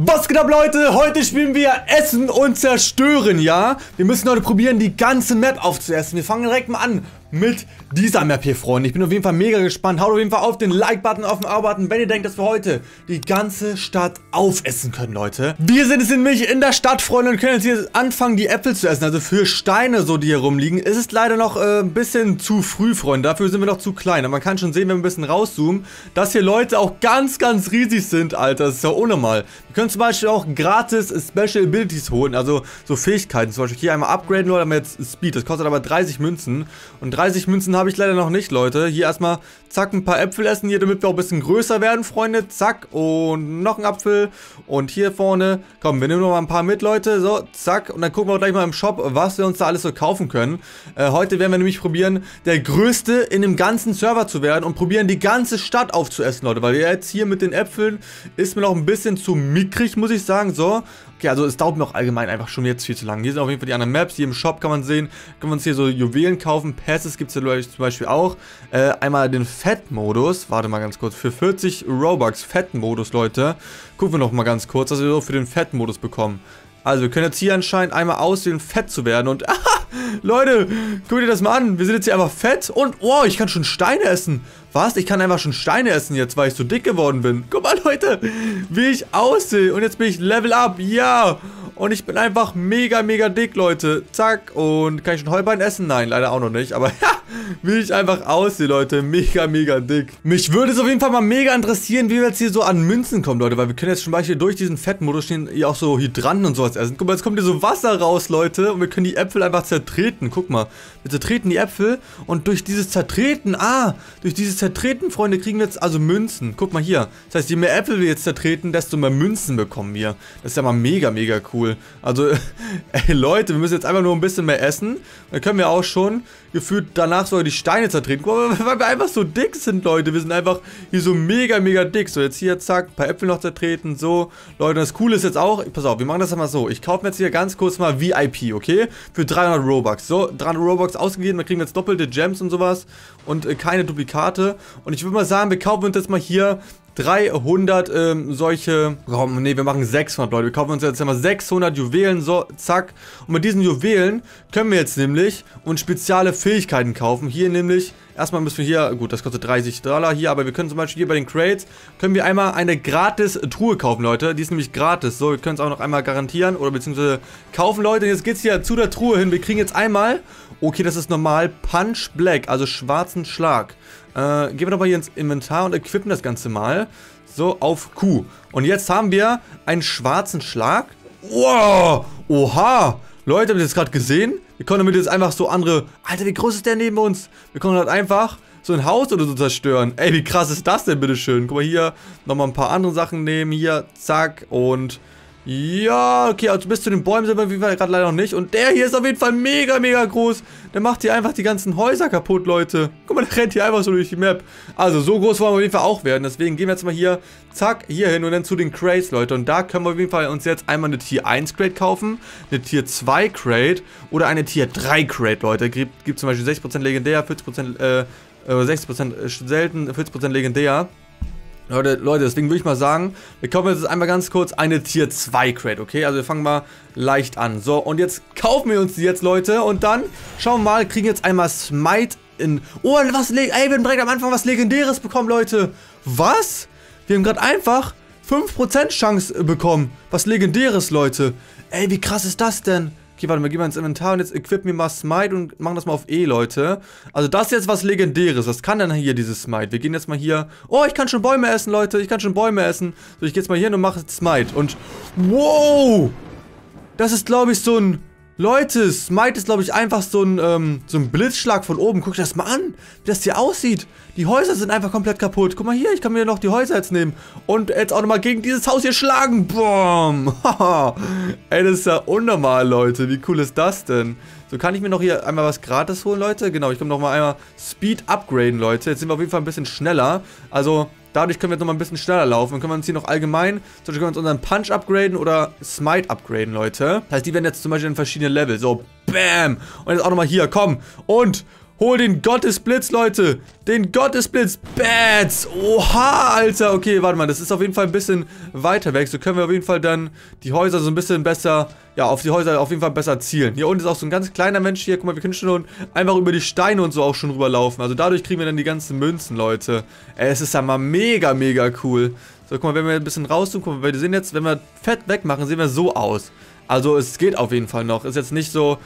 Was geht ab, Leute? Heute spielen wir Essen und Zerstören, ja? Wir müssen heute probieren, die ganze Map aufzuessen. Wir fangen direkt mal an mit dieser Map hier, Freunde. Ich bin auf jeden Fall mega gespannt. Haut auf jeden Fall auf den Like-Button, auf den Abo-Button, wenn ihr denkt, dass wir heute die ganze Stadt aufessen können, Leute. Wir sind es nämlich in der Stadt, Freunde, und können jetzt hier anfangen, die Äpfel zu essen. Also für Steine, so die hier rumliegen. Es ist leider noch ein bisschen zu früh, Freunde. Dafür sind wir noch zu klein. Aber man kann schon sehen, wenn wir ein bisschen rauszoomen, dass hier Leute auch ganz, ganz riesig sind, Alter. Das ist ja unnormal. Wir können zum Beispiel auch gratis Special Abilities holen. Also so Fähigkeiten. Zum Beispiel hier einmal upgraden, Leute, haben wir jetzt Speed. Das kostet aber 30 Münzen. Und 30 Münzen habe ich leider noch nicht, Leute. Hier erstmal, zack, ein paar Äpfel essen hier, damit wir auch ein bisschen größer werden, Freunde. Zack, und noch ein Apfel. Und hier vorne, komm, wir nehmen noch mal ein paar mit, Leute. So, zack. Und dann gucken wir auch gleich mal im Shop, was wir uns da alles so kaufen können. Heute werden wir nämlich probieren, der Größte in dem ganzen Server zu werden und probieren, die ganze Stadt aufzuessen, Leute. Weil wir jetzt hier mit den Äpfeln, ist mir noch ein bisschen zu mickrig, muss ich sagen. So, okay, also es dauert mir auch allgemein einfach schon jetzt viel zu lang. Hier sind auf jeden Fall die anderen Maps. Hier im Shop kann man sehen, können wir uns hier so Juwelen kaufen, Pässe. Gibt es ja zum Beispiel auch einmal den Fett-Modus. Warte mal ganz kurz. Für 40 Robux Fett-Modus, Leute. Gucken wir noch mal ganz kurz, was wir so für den Fett-Modus bekommen. Also wir können jetzt hier anscheinend einmal aussehen, fett zu werden. Und aha, Leute, guckt ihr das mal an. Wir sind jetzt hier einfach fett. Und wow, ich kann schon Steine essen. Was? Ich kann einfach schon Steine essen jetzt, weil ich so dick geworden bin. Guck mal, Leute, wie ich aussehe. Und jetzt bin ich Level Up. Ja. Und ich bin einfach mega, mega dick, Leute. Zack. Und kann ich schon Heubein essen? Nein, leider auch noch nicht. Aber ja, wie ich einfach aussehe, Leute. Mega, mega dick. Mich würde es auf jeden Fall mal mega interessieren, wie wir jetzt hier so an Münzen kommen, Leute. Weil wir können jetzt zum Beispiel durch diesen Fettmodus stehen, hier auch so Hydranten und sowas essen. Guck mal, jetzt kommt hier so Wasser raus, Leute. Und wir können die Äpfel einfach zertreten. Guck mal. Wir zertreten die Äpfel. Und durch dieses Zertreten, durch dieses Zertreten, Freunde, kriegen wir jetzt also Münzen. Guck mal hier. Das heißt, je mehr Äpfel wir jetzt zertreten, desto mehr Münzen bekommen wir. Das ist ja mal mega, mega cool. Also, ey Leute, wir müssen jetzt einfach nur ein bisschen mehr essen. Dann können wir auch schon gefühlt danach sogar die Steine zertreten. Guck mal, weil wir einfach so dick sind, Leute. Wir sind einfach hier so mega, mega dick. So, jetzt hier, zack, ein paar Äpfel noch zertreten. So, Leute, das Coole ist jetzt auch, pass auf, wir machen das einmal so. Ich kaufe mir jetzt hier ganz kurz mal VIP, okay? Für 300 Robux. So, 300 Robux ausgegeben. Dann kriegen wir jetzt doppelte Gems und sowas. Und keine Duplikate. Und ich würde mal sagen, wir kaufen uns jetzt mal hier 300 solche, wir machen 600, Leute, wir kaufen uns jetzt einmal 600 Juwelen, so, zack. Und mit diesen Juwelen können wir jetzt nämlich uns spezielle Fähigkeiten kaufen, hier nämlich, erstmal müssen wir hier, gut, das kostet $30 hier, aber wir können zum Beispiel hier bei den Crates, können wir einmal eine gratis Truhe kaufen, Leute, die ist nämlich gratis, so, wir können es auch noch einmal garantieren oder beziehungsweise kaufen, Leute, jetzt geht's hier zu der Truhe hin, wir kriegen jetzt einmal, okay, das ist normal, Punch Black, also schwarzen Schlag. Gehen wir doch mal hier ins Inventar und equippen das Ganze mal. So, auf Q. Und jetzt haben wir einen schwarzen Schlag. Wow! Oha! Leute, habt ihr das gerade gesehen? Wir können damit jetzt einfach so andere... Alter, wie groß ist der neben uns? Wir können halt einfach so ein Haus oder so zerstören. Ey, wie krass ist das denn, bitteschön? Guck mal hier, nochmal ein paar andere Sachen nehmen. Hier, zack und... Ja, okay, also bis zu den Bäumen sind wir auf jeden Fall gerade leider noch nicht. Und der hier ist auf jeden Fall mega, mega groß. Der macht hier einfach die ganzen Häuser kaputt, Leute. Guck mal, der rennt hier einfach so durch die Map. Also, so groß wollen wir auf jeden Fall auch werden. Deswegen gehen wir jetzt mal hier, zack, hier hin und dann zu den Crates, Leute. Und da können wir auf jeden Fall uns jetzt einmal eine Tier 1 Crate kaufen, eine Tier 2 Crate oder eine Tier 3 Crate, Leute. Gibt zum Beispiel 60% legendär, 40%, 60% selten, 40% legendär. Leute, deswegen würde ich mal sagen, wir kaufen jetzt einmal ganz kurz eine Tier 2 Crate, okay? Also wir fangen mal leicht an. So, und jetzt kaufen wir uns die jetzt, Leute. Und dann schauen wir mal, kriegen jetzt einmal Smite in... Oh, was... Ey, wir haben direkt am Anfang was Legendäres bekommen, Leute. Was? Wir haben gerade einfach 5% Chance bekommen. Was Legendäres, Leute. Ey, wie krass ist das denn? Okay, warte mal, gehen wir ins Inventar und jetzt equippen wir mal Smite und machen das mal auf E, Leute. Also das ist jetzt was Legendäres. Was kann denn hier dieses Smite? Wir gehen jetzt mal hier... Oh, ich kann schon Bäume essen, Leute. Ich kann schon Bäume essen. So, ich gehe jetzt mal hier hin und mache Smite. Und... Wow! Das ist, glaube ich, so ein... Leute, Smite ist, glaube ich, einfach so ein Blitzschlag von oben. Guckt euch das mal an, wie das hier aussieht. Die Häuser sind einfach komplett kaputt. Guck mal hier, ich kann mir noch die Häuser jetzt nehmen. Und jetzt auch nochmal gegen dieses Haus hier schlagen. Boom. Ey, das ist ja unnormal, Leute. Wie cool ist das denn? So, kann ich mir noch hier einmal was gratis holen, Leute? Genau, ich komme nochmal einmal Speed upgraden, Leute. Jetzt sind wir auf jeden Fall ein bisschen schneller. Also... Dadurch können wir jetzt nochmal ein bisschen schneller laufen. Dann können wir uns hier noch allgemein, zum Beispiel können wir uns unseren Punch upgraden oder Smite upgraden, Leute. Das heißt, die werden jetzt zum Beispiel in verschiedene Level. So, bam. Und jetzt auch nochmal hier, komm. Und, Hol den Gottesblitz, Leute. Den Gottesblitz. Bats. Oha, Alter. Okay, warte mal. Das ist auf jeden Fall ein bisschen weiter weg. So können wir auf jeden Fall dann die Häuser so ein bisschen besser... Ja, auf die Häuser auf jeden Fall besser zielen. Hier unten ist auch so ein ganz kleiner Mensch hier. Guck mal, wir können schon einfach über die Steine und so auch schon rüberlaufen. Also dadurch kriegen wir dann die ganzen Münzen, Leute. Es ist ja mal mega, mega cool. So, guck mal, wenn wir ein bisschen rauszoomen, guck mal, wir sehen jetzt, wenn wir Fett wegmachen, sehen wir so aus. Also es geht auf jeden Fall noch. Ist jetzt nicht so...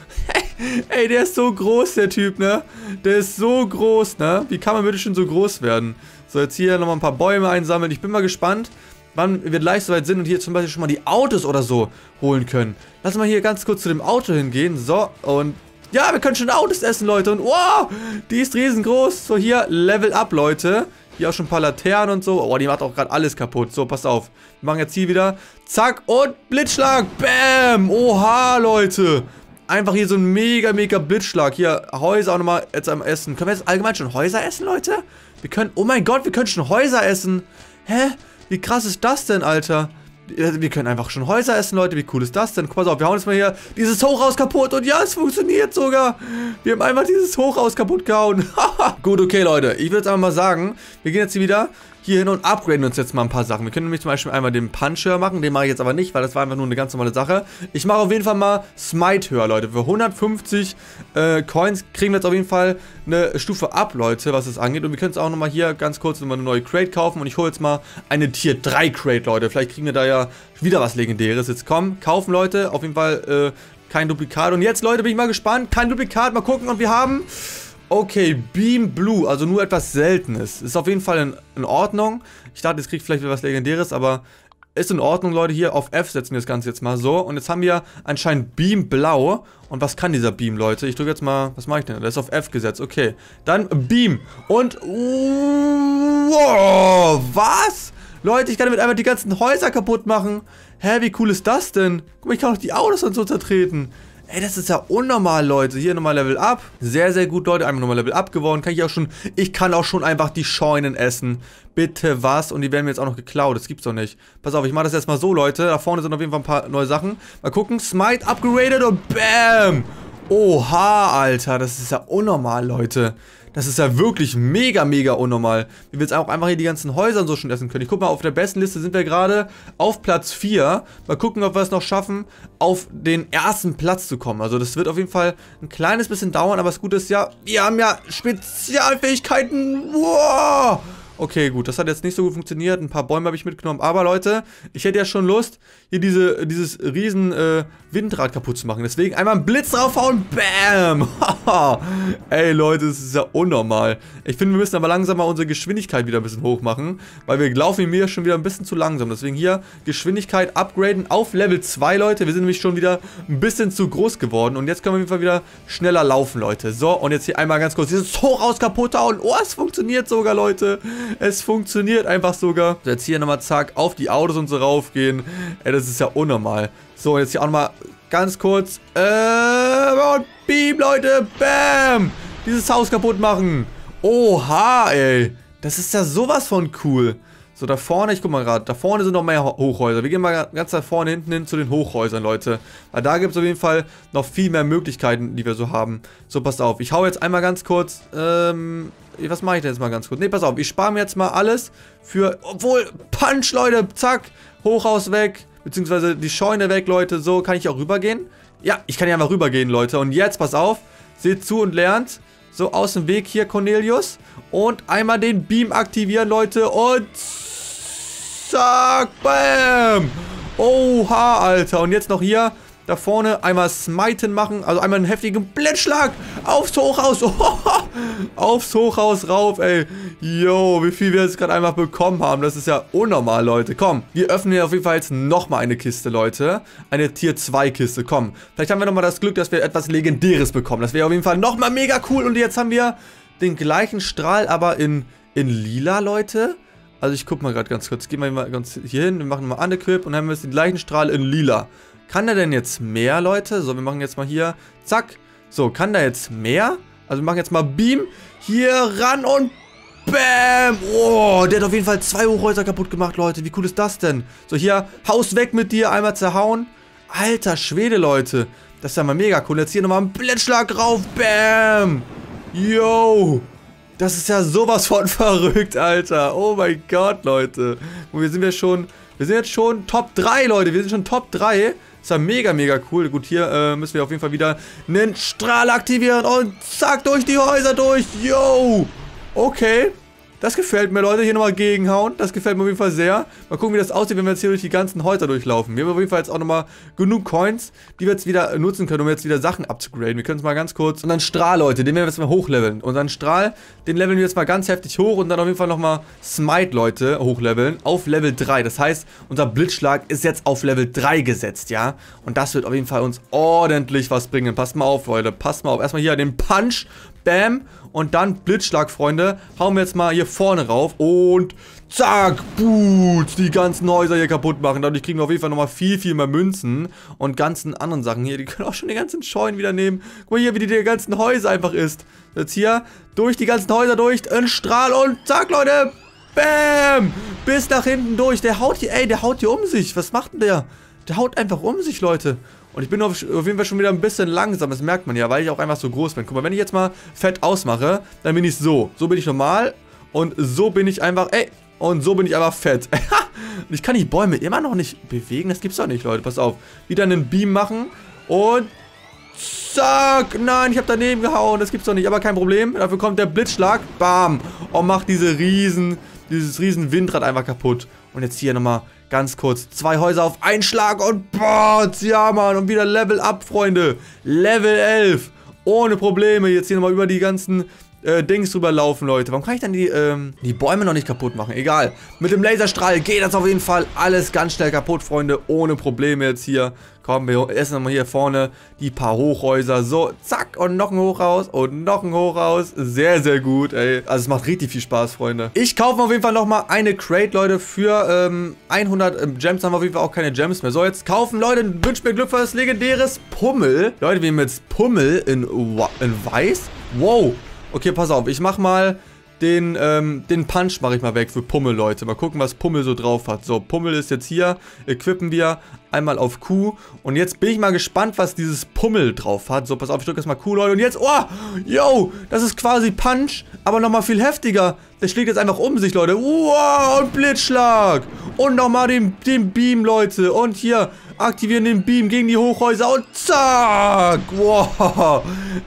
Ey, der ist so groß, der Typ, ne? Der ist so groß, ne? Wie kann man bitte schon so groß werden? So, jetzt hier nochmal ein paar Bäume einsammeln. Ich bin mal gespannt, wann wir gleich soweit sind und hier zum Beispiel schon mal die Autos oder so holen können. Lass mal hier ganz kurz zu dem Auto hingehen. So, und ja, wir können schon Autos essen, Leute. Und wow, die ist riesengroß. So, hier, Level Up, Leute. Hier auch schon ein paar Laternen und so. Oh, die macht auch gerade alles kaputt. So, passt auf. Wir machen jetzt hier wieder. Zack und Blitzschlag. Bam. Oha, Leute. Einfach hier so ein mega, mega Blitzschlag. Hier, Häuser auch nochmal jetzt am Essen. Können wir jetzt allgemein schon Häuser essen, Leute? Wir können, oh mein Gott, wir können schon Häuser essen. Hä? Wie krass ist das denn, Alter? Wir können einfach schon Häuser essen, Leute. Wie cool ist das denn? Guck mal auf, wir hauen jetzt mal hier dieses Hochhaus kaputt. Und ja, es funktioniert sogar. Wir haben einfach dieses Hochhaus kaputt gehauen. Gut, okay, Leute. Ich würde jetzt einfach mal sagen, wir gehen jetzt hier wieder... hier hin und upgraden uns jetzt mal ein paar Sachen. Wir können nämlich zum Beispiel einmal den Punch höher machen. Den mache ich jetzt aber nicht, weil das war einfach nur eine ganz normale Sache. Ich mache auf jeden Fall mal Smite höher, Leute. Für 150 Coins kriegen wir jetzt auf jeden Fall eine Stufe ab, Leute, was es angeht. Und wir können es auch nochmal hier ganz kurz nochmal eine neue Crate kaufen. Und ich hole jetzt mal eine Tier 3 Crate, Leute. Vielleicht kriegen wir da ja wieder was Legendäres. Jetzt komm, kaufen, Leute. Auf jeden Fall kein Duplikat. Und jetzt, Leute, bin ich mal gespannt. Kein Duplikat, mal gucken. Und wir haben... Okay, Beam Blue, also nur etwas Seltenes. Ist auf jeden Fall in Ordnung. Ich dachte, es kriegt vielleicht wieder was Legendäres, aber ist in Ordnung, Leute. Hier auf F setzen wir das Ganze jetzt mal so. Und jetzt haben wir anscheinend Beam Blau. Und was kann dieser Beam, Leute? Ich drücke jetzt mal... Was mache ich denn? Das ist auf F gesetzt. Okay, dann Beam. Und... Wow, was? Leute, ich kann damit einfach die ganzen Häuser kaputt machen. Hä, wie cool ist das denn? Guck mal, ich kann auch die Autos und so zertreten. Ey, das ist ja unnormal, Leute. Hier nochmal Level Up. Sehr, sehr gut, Leute. Einfach nochmal Level Up geworden. Kann ich auch schon... Ich kann auch schon einfach die Scheunen essen. Bitte was? Und die werden mir jetzt auch noch geklaut. Das gibt's doch nicht. Pass auf, ich mache das jetzt mal so, Leute. Da vorne sind auf jeden Fall ein paar neue Sachen. Mal gucken. Smite upgraded und bam! Oha, Alter. Das ist ja unnormal, Leute. Das ist ja wirklich mega, mega unnormal. Wir jetzt auch einfach hier die ganzen Häuser und so schon essen können. Ich guck mal, auf der besten Liste sind wir gerade auf Platz 4. Mal gucken, ob wir es noch schaffen, auf den ersten Platz zu kommen. Also das wird auf jeden Fall ein kleines bisschen dauern. Aber das Gute ist ja, wir haben ja Spezialfähigkeiten. Wow! Okay, gut, das hat jetzt nicht so gut funktioniert. Ein paar Bäume habe ich mitgenommen. Aber Leute, ich hätte ja schon Lust, hier dieses riesen Windrad kaputt zu machen. Deswegen einmal einen Blitz draufhauen. Bam! Ey, Leute, das ist ja unnormal. Ich finde, wir müssen aber langsam mal unsere Geschwindigkeit wieder ein bisschen hoch machen. Weil wir laufen mir schon wieder ein bisschen zu langsam. Deswegen hier Geschwindigkeit upgraden auf Level 2, Leute. Wir sind nämlich schon wieder ein bisschen zu groß geworden. Und jetzt können wir auf jeden Fall wieder schneller laufen, Leute. So, und jetzt hier einmal ganz kurz dieses Hochhaus kaputt hauen. Oh, es funktioniert sogar, Leute. Es funktioniert einfach sogar. So, jetzt hier nochmal zack, auf die Autos und so raufgehen. Ey, das ist ja unnormal. So, jetzt hier auch nochmal ganz kurz. Und Beam, Leute. Bam. Dieses Haus kaputt machen. Oha, ey. Das ist ja sowas von cool. So, da vorne, ich guck mal gerade, da vorne sind noch mehr Hochhäuser. Wir gehen mal ganz da vorne hinten hin zu den Hochhäusern, Leute. Weil da gibt es auf jeden Fall noch viel mehr Möglichkeiten, die wir so haben. So, passt auf. Ich hau jetzt einmal ganz kurz, was mache ich denn jetzt mal ganz kurz? Ne, pass auf. Ich spare mir jetzt mal alles für, obwohl, Punch, Leute. Zack. Hochhaus weg. Beziehungsweise die Scheune weg, Leute. So, kann ich auch rübergehen? Ja, ich kann ja einfach rübergehen, Leute. Und jetzt, pass auf. Seht zu und lernt. So, aus dem Weg hier, Cornelius. Und einmal den Beam aktivieren, Leute. Und zack, bam. Oha, Alter. Und jetzt noch hier, da vorne, einmal smiten machen. Also einmal einen heftigen Blitzschlag aufs Hochhaus. Ohoho. Aufs Hochhaus rauf, ey. Yo, wie viel wir jetzt gerade einfach bekommen haben. Das ist ja unnormal, Leute. Komm, wir öffnen hier auf jeden Fall jetzt nochmal eine Kiste, Leute. Eine Tier 2 Kiste, komm. Vielleicht haben wir nochmal das Glück, dass wir etwas Legendäres bekommen. Das wäre auf jeden Fall nochmal mega cool. Und jetzt haben wir den gleichen Strahl, aber in lila, Leute. Also ich guck mal gerade ganz kurz. Gehen wir mal ganz hier hin. Wir machen mal Unequip und dann haben wir jetzt den gleichen Strahl in lila. Kann der denn jetzt mehr, Leute? So, wir machen jetzt mal hier. Zack. So, kann der jetzt mehr? Also wir machen jetzt mal Beam. Hier ran und bam. Oh, der hat auf jeden Fall 2 Hochhäuser kaputt gemacht, Leute. Wie cool ist das denn? So, hier, Haus weg mit dir. Einmal zerhauen. Alter Schwede, Leute. Das ist ja mal mega cool. Jetzt hier nochmal einen Blitzschlag rauf. Bam. Yo! Das ist ja sowas von verrückt, Alter. Oh mein Gott, Leute. Und wir sind jetzt schon Top 3, Leute. Wir sind schon Top 3. Das war mega, mega cool. Gut, hier müssen wir auf jeden Fall wieder einen Strahl aktivieren. Und zack, durch die Häuser durch. Yo! Okay. Das gefällt mir, Leute. Hier nochmal gegenhauen. Das gefällt mir auf jeden Fall sehr. Mal gucken, wie das aussieht, wenn wir jetzt hier durch die ganzen Häuser durchlaufen. Wir haben auf jeden Fall jetzt auch nochmal genug Coins, die wir jetzt wieder nutzen können, um jetzt wieder Sachen abzugraden. Wir können es mal ganz kurz. Und dann Strahl, Leute. Den werden wir jetzt mal hochleveln. Und dann Strahl, den leveln wir jetzt mal ganz heftig hoch. Und dann auf jeden Fall nochmal Smite, Leute, hochleveln. Auf Level 3. Das heißt, unser Blitzschlag ist jetzt auf Level 3 gesetzt, ja. Und das wird auf jeden Fall uns ordentlich was bringen. Passt mal auf, Leute. Passt mal auf. Erstmal hier den Punch. Bam. Und dann Blitzschlag, Freunde. Hauen wir jetzt mal hier vorne rauf. Und zack. Boots. Die ganzen Häuser hier kaputt machen. Dadurch kriegen wir auf jeden Fall nochmal viel, viel mehr Münzen. Und ganzen anderen Sachen hier. Die können auch schon die ganzen Scheunen wieder nehmen. Guck mal hier, wie die ganzen Häuser einfach ist. Jetzt hier durch die ganzen Häuser durch. Ein Strahl. Und zack, Leute. Bam. Bis nach hinten durch. Der haut hier, ey, der haut hier um sich. Was macht denn der? Der haut einfach um sich, Leute. Und ich bin auf jeden Fall schon wieder ein bisschen langsam, das merkt man ja, weil ich auch einfach so groß bin. Guck mal, wenn ich jetzt mal fett ausmache, dann bin ich so. So bin ich normal und so bin ich einfach, ey, und so bin ich einfach fett. Und ich kann die Bäume immer noch nicht bewegen, das gibt's doch nicht, Leute, pass auf. Wieder einen Beam machen und zack, nein, ich habe daneben gehauen, das gibt's doch nicht, aber kein Problem. Dafür kommt der Blitzschlag, bam, und macht dieses riesen Windrad einfach kaputt. Und jetzt hier nochmal ganz kurz 2 Häuser auf einen Schlag und boah, ja Mann, und wieder Level Up, Freunde. Level 11, ohne Probleme. Jetzt hier nochmal über die ganzen Dings drüber laufen, Leute. Warum kann ich dann die Bäume noch nicht kaputt machen? Egal, mit dem Laserstrahl geht das auf jeden Fall alles ganz schnell kaputt, Freunde, ohne Probleme jetzt hier. Komm, wir essen nochmal hier vorne die paar Hochhäuser. So, zack, und noch ein Hochhaus und noch ein Hochhaus. Sehr, sehr gut, ey. Also es macht richtig viel Spaß, Freunde. Ich kaufe mir auf jeden Fall nochmal eine Crate, Leute, für 100 Gems. Haben wir auf jeden Fall auch keine Gems mehr. So, jetzt kaufen, Leute, wünscht mir Glück für das legendäres Pummel. Leute, wir haben jetzt Pummel in Weiß. Wow. Okay, pass auf, ich mach mal den Punch mache ich mal weg für Pummel, Leute. Mal gucken, was Pummel so drauf hat. So, Pummel ist jetzt hier. Equippen wir einmal auf Q. Und jetzt bin ich mal gespannt, was dieses Pummel drauf hat. So, pass auf, ich drücke jetzt mal Q, Leute. Und jetzt, oh, yo, das ist quasi Punch, aber nochmal viel heftiger. Der schlägt jetzt einfach um sich, Leute. Wow, und Blitzschlag. Und nochmal den Beam, Leute. Und hier, aktivieren den Beam gegen die Hochhäuser. Und zack. Wow.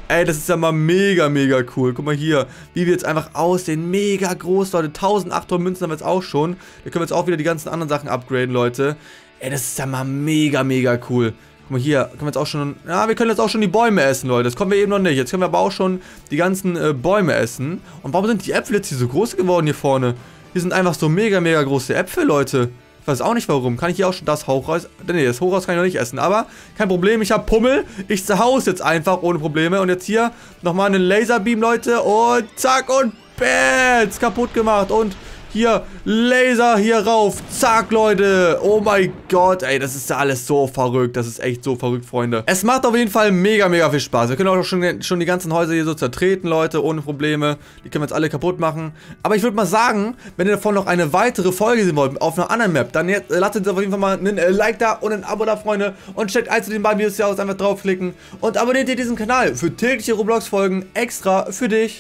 Ey, das ist ja mal mega, mega cool. Guck mal hier, wie wir jetzt einfach aussehen. Mega groß, Leute. 1800 Münzen haben wir jetzt auch schon. Da können wir jetzt auch wieder die ganzen anderen Sachen upgraden, Leute. Ey, das ist ja mal mega, mega cool. Guck mal hier, können wir jetzt auch schon... Ja, wir können jetzt auch schon die Bäume essen, Leute. Das konnten wir eben noch nicht. Jetzt können wir aber auch schon die ganzen Bäume essen. Und warum sind die Äpfel jetzt hier so groß geworden hier vorne? Hier sind einfach so mega, mega große Äpfel, Leute. Ich weiß auch nicht, warum. Kann ich hier auch schon das Hochhaus... Nee, das Hochhaus kann ich noch nicht essen. Aber kein Problem, ich habe Pummel. Ich zerhaus jetzt einfach ohne Probleme. Und jetzt hier nochmal einen Laserbeam, Leute. Und zack und Bats. Kaputt gemacht. Und... Hier, Laser hier rauf. Zack, Leute. Oh mein Gott, ey, das ist ja alles so verrückt. Das ist echt so verrückt, Freunde. Es macht auf jeden Fall mega, mega viel Spaß. Wir können auch schon die ganzen Häuser hier so zertreten, Leute, ohne Probleme. Die können wir jetzt alle kaputt machen. Aber ich würde mal sagen, wenn ihr davon noch eine weitere Folge sehen wollt, auf einer anderen Map, dann jetzt, lasst uns auf jeden Fall mal einen Like da und ein Abo da, Freunde. Und checkt eins zu den beiden Videos hier aus, einfach draufklicken. Und abonniert ihr diesen Kanal für tägliche Roblox-Folgen extra für dich.